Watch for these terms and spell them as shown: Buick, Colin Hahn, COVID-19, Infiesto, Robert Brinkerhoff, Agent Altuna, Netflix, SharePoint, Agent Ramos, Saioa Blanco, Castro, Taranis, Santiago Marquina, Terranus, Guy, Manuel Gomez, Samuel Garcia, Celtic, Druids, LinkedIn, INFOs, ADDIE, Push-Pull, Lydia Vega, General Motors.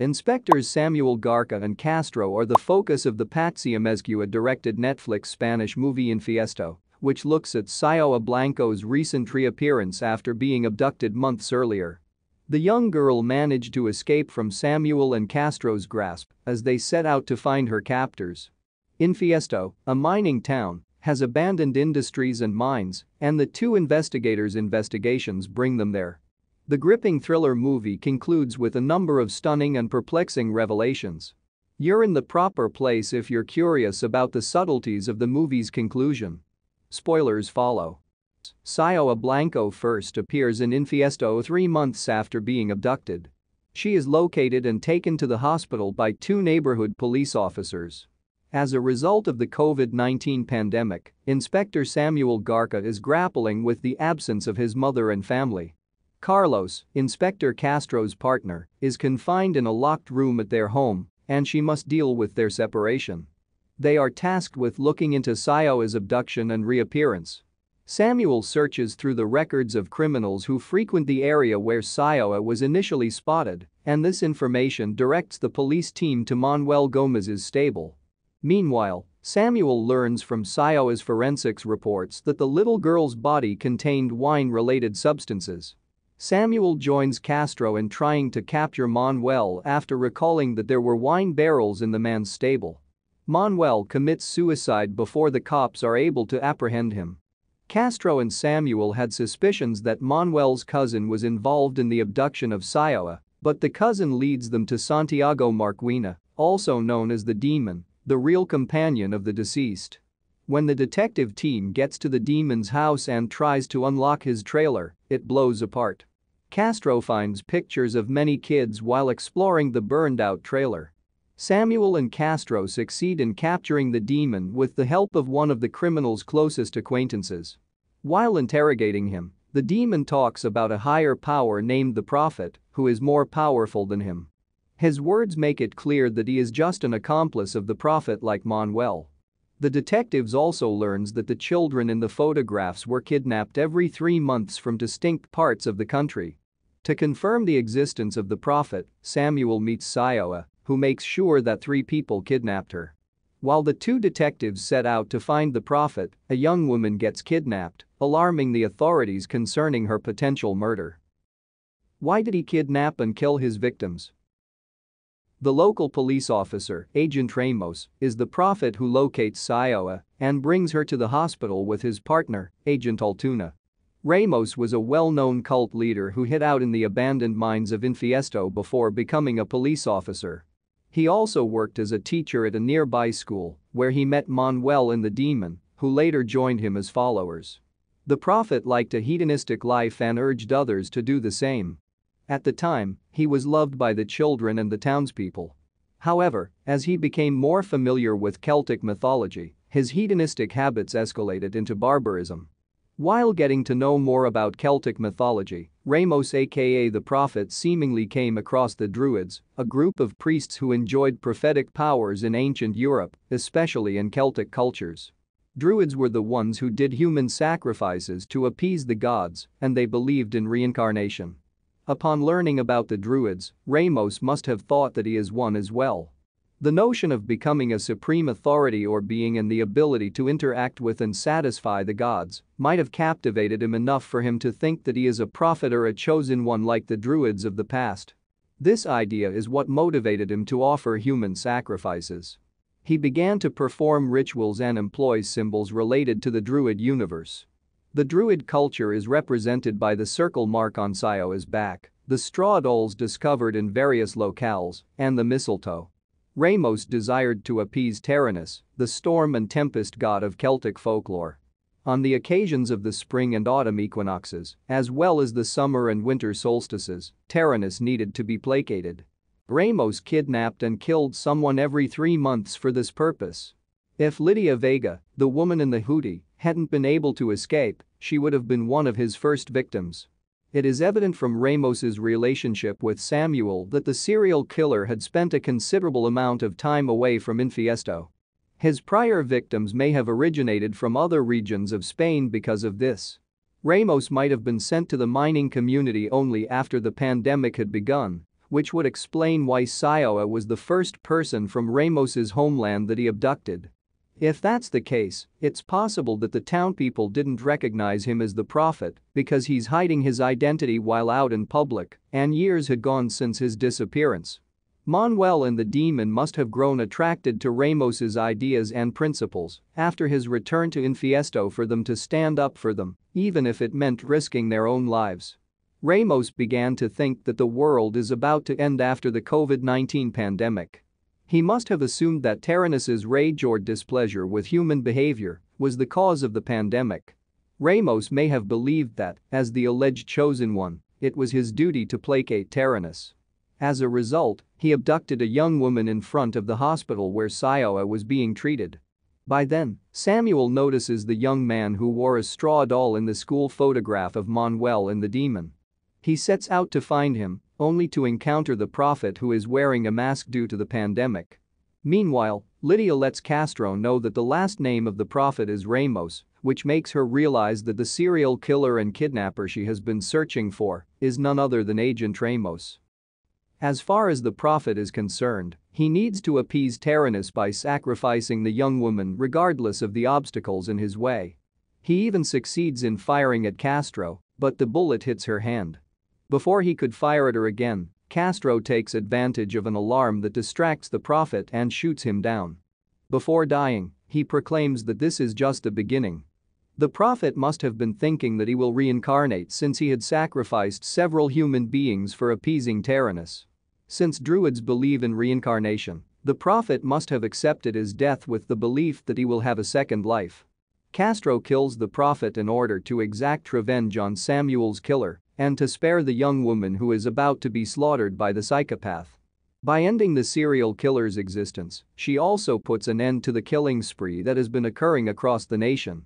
Inspectors Samuel Garcia and Castro are the focus of the Patsy Amezcua-directed Netflix Spanish movie Infiesto, which looks at Saioa Blanco's recent reappearance after being abducted months earlier. The young girl managed to escape from Samuel and Castro's grasp as they set out to find her captors. Infiesto, a mining town, has abandoned industries and mines, and the two investigators' investigations bring them there. The gripping thriller movie concludes with a number of stunning and perplexing revelations. You're in the proper place if you're curious about the subtleties of the movie's conclusion. Spoilers follow. Saioa Blanco first appears in Infiesto 3 months after being abducted. She is located and taken to the hospital by two neighborhood police officers. As a result of the COVID-19 pandemic, Inspector Samuel Garcia is grappling with the absence of his mother and family. Carlos, Inspector Castro's partner, is confined in a locked room at their home, and she must deal with their separation. They are tasked with looking into Saioa's abduction and reappearance. Samuel searches through the records of criminals who frequent the area where Saioa was initially spotted, and this information directs the police team to Manuel Gomez's stable. Meanwhile, Samuel learns from Saioa's forensics reports that the little girl's body contained wine-related substances. Samuel joins Castro in trying to capture Manuel after recalling that there were wine barrels in the man's stable. Manuel commits suicide before the cops are able to apprehend him. Castro and Samuel had suspicions that Manuel's cousin was involved in the abduction of Saioa, but the cousin leads them to Santiago Marquina, also known as the Demon, the real companion of the deceased. When the detective team gets to the demon's house and tries to unlock his trailer, it blows apart. Castro finds pictures of many kids while exploring the burned-out trailer. Samuel and Castro succeed in capturing the demon with the help of one of the criminal's closest acquaintances. While interrogating him, the demon talks about a higher power named the Prophet, who is more powerful than him. His words make it clear that he is just an accomplice of the Prophet like Manuel. The detectives also learns that the children in the photographs were kidnapped every 3 months from distinct parts of the country. To confirm the existence of the Prophet, Samuel meets Saioa, who makes sure that 3 people kidnapped her. While the two detectives set out to find the Prophet, a young woman gets kidnapped, alarming the authorities concerning her potential murder. Why did he kidnap and kill his victims? The local police officer, Agent Ramos, is the Prophet who locates Saioa and brings her to the hospital with his partner, Agent Altuna. Ramos was a well-known cult leader who hid out in the abandoned mines of Infiesto before becoming a police officer. He also worked as a teacher at a nearby school, where he met Manuel and the Demon, who later joined him as followers. The Prophet liked a hedonistic life and urged others to do the same. At the time, he was loved by the children and the townspeople. However, as he became more familiar with Celtic mythology, his hedonistic habits escalated into barbarism. While getting to know more about Celtic mythology, Ramos aka the Prophet seemingly came across the Druids, a group of priests who enjoyed prophetic powers in ancient Europe, especially in Celtic cultures. Druids were the ones who did human sacrifices to appease the gods, and they believed in reincarnation. Upon learning about the Druids, Ramos must have thought that he is one as well. The notion of becoming a supreme authority or being in the ability to interact with and satisfy the gods might have captivated him enough for him to think that he is a prophet or a chosen one like the Druids of the past. This idea is what motivated him to offer human sacrifices. He began to perform rituals and employ symbols related to the Druid universe. The Druid culture is represented by the circle mark on Saioa's back, the straw dolls discovered in various locales, and the mistletoe. Ramos desired to appease Terranus, the storm and tempest god of Celtic folklore. On the occasions of the spring and autumn equinoxes, as well as the summer and winter solstices, Terranus needed to be placated. Ramos kidnapped and killed someone every 3 months for this purpose. If Lydia Vega, the woman in the hoodie, hadn't been able to escape, she would have been one of his first victims. It is evident from Ramos's relationship with Samuel that the serial killer had spent a considerable amount of time away from Infiesto. His prior victims may have originated from other regions of Spain because of this. Ramos might have been sent to the mining community only after the pandemic had begun, which would explain why Saioa was the first person from Ramos's homeland that he abducted. If that's the case, it's possible that the town people didn't recognize him as the prophet because he's hiding his identity while out in public, and years had gone since his disappearance. Manuel and the demon must have grown attracted to Ramos's ideas and principles after his return to Infiesto for them to stand up for them, even if it meant risking their own lives. Ramos began to think that the world is about to end after the COVID-19 pandemic. He must have assumed that Terranus's rage or displeasure with human behavior was the cause of the pandemic. Ramos may have believed that, as the alleged chosen one, it was his duty to placate Terranus. As a result, he abducted a young woman in front of the hospital where Saioa was being treated. By then, Samuel notices the young man who wore a straw doll in the school photograph of Manuel and the demon. He sets out to find him, only to encounter the prophet who is wearing a mask due to the pandemic. Meanwhile, Lydia lets Castro know that the last name of the prophet is Ramos, which makes her realize that the serial killer and kidnapper she has been searching for is none other than Agent Ramos. As far as the prophet is concerned, he needs to appease Taranis by sacrificing the young woman regardless of the obstacles in his way. He even succeeds in firing at Castro, but the bullet hits her hand. Before he could fire at her again, Castro takes advantage of an alarm that distracts the prophet and shoots him down. Before dying, he proclaims that this is just the beginning. The prophet must have been thinking that he will reincarnate since he had sacrificed several human beings for appeasing Taranis. Since Druids believe in reincarnation, the prophet must have accepted his death with the belief that he will have a second life. Castro kills the prophet in order to exact revenge on Samuel's killer and to spare the young woman who is about to be slaughtered by the psychopath. By ending the serial killer's existence, she also puts an end to the killing spree that has been occurring across the nation.